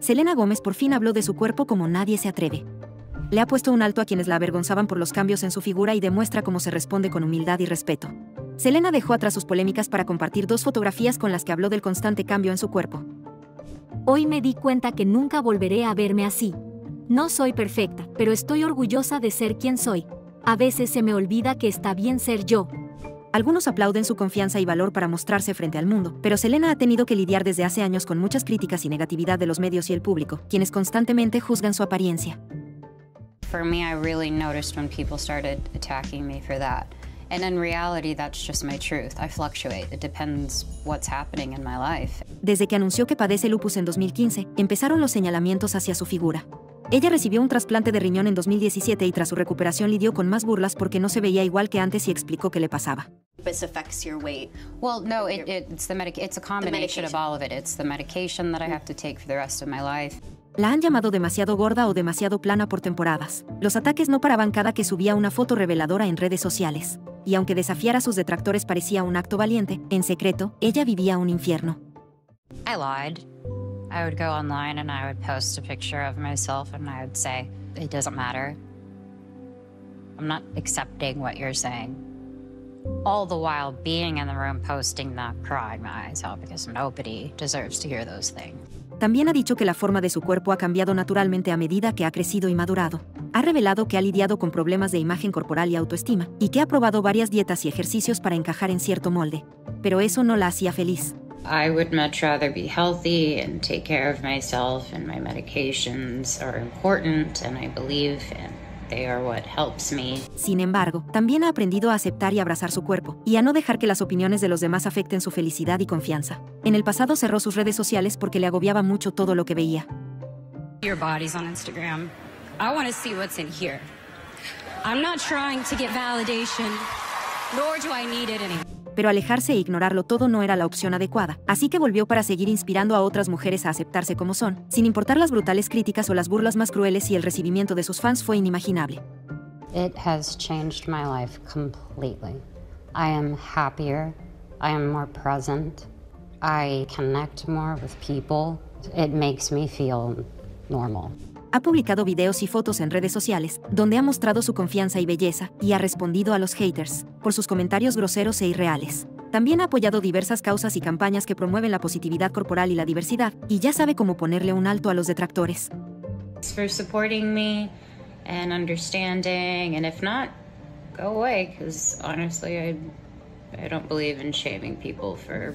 Selena Gómez por fin habló de su cuerpo como nadie se atreve. Le ha puesto un alto a quienes la avergonzaban por los cambios en su figura y demuestra cómo se responde con humildad y respeto. Selena dejó atrás sus polémicas para compartir dos fotografías con las que habló del constante cambio en su cuerpo. Hoy me di cuenta que nunca volveré a verme así. No soy perfecta, pero estoy orgullosa de ser quien soy. A veces se me olvida que está bien ser yo. Algunos aplauden su confianza y valor para mostrarse frente al mundo, pero Selena ha tenido que lidiar desde hace años con muchas críticas y negatividad de los medios y el público, quienes constantemente juzgan su apariencia. For me, I really noticed when people started attacking me for that. And in reality, that's just my truth. I fluctuate. It depends what's happening in my life. Desde que anunció que padece lupus en 2015, empezaron los señalamientos hacia su figura. Ella recibió un trasplante de riñón en 2017 y tras su recuperación lidió con más burlas porque no se veía igual que antes y explicó qué le pasaba. This affects your weight. Well, no, it's a combination of all of it. It's the medication that I have to take for the rest of my life. La han llamado demasiado gorda o demasiado plana por temporadas. Los ataques no paraban cada que subía una foto reveladora en redes sociales. Y aunque desafiar a sus detractores parecía un acto valiente, en secreto, ella vivía un infierno. I lied. I would go online and I would post a picture of myself and I would say, it doesn't matter. I'm not accepting what you're saying. All the while being in the room posting that, crying my eyes out because nobody deserves to hear those things. También ha dicho que la forma de su cuerpo ha cambiado naturalmente a medida que ha crecido y madurado. Ha revelado que ha lidiado con problemas de imagen corporal y autoestima, y que ha probado varias dietas y ejercicios para encajar en cierto molde. Pero eso no la hacía feliz. I would much rather be healthy and take care of myself, and my medications are important, and I believe in they are what helps me. Sin embargo, también ha aprendido a aceptar y abrazar su cuerpo, y a no dejar que las opiniones de los demás afecten su felicidad y confianza. En el pasado cerró sus redes sociales porque le agobiaba mucho todo lo que veía. Your body's on Instagram. I want to see what's in here. I'm not trying to get validation, nor do I need it anymore. Pero alejarse e ignorarlo todo no era la opción adecuada, así que volvió para seguir inspirando a otras mujeres a aceptarse como son, sin importar las brutales críticas o las burlas más crueles, y el recibimiento de sus fans fue inimaginable. It has changed my life completely. I am happier, I am more present, I connect more with people. It makes me feel normal. Ha publicado videos y fotos en redes sociales, donde ha mostrado su confianza y belleza, y ha respondido a los haters por sus comentarios groseros e irreales. También ha apoyado diversas causas y campañas que promueven la positividad corporal y la diversidad, y ya sabe cómo ponerle un alto a los detractores. For supporting me and understanding, and if not, go away, because honestly, I don't believe in shaming people for...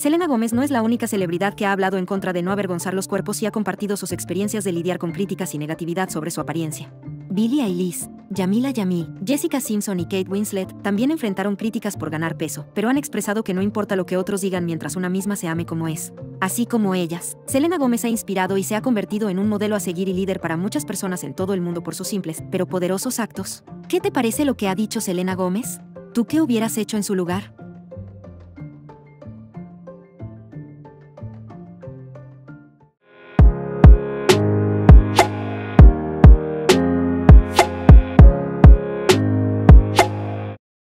Selena Gómez no es la única celebridad que ha hablado en contra de no avergonzar los cuerpos y ha compartido sus experiencias de lidiar con críticas y negatividad sobre su apariencia. Billie Eilish, Yamila Jamil, Jessica Simpson y Kate Winslet también enfrentaron críticas por ganar peso, pero han expresado que no importa lo que otros digan mientras una misma se ame como es. Así como ellas, Selena Gómez ha inspirado y se ha convertido en un modelo a seguir y líder para muchas personas en todo el mundo por sus simples, pero poderosos actos. ¿Qué te parece lo que ha dicho Selena Gómez? ¿Tú qué hubieras hecho en su lugar?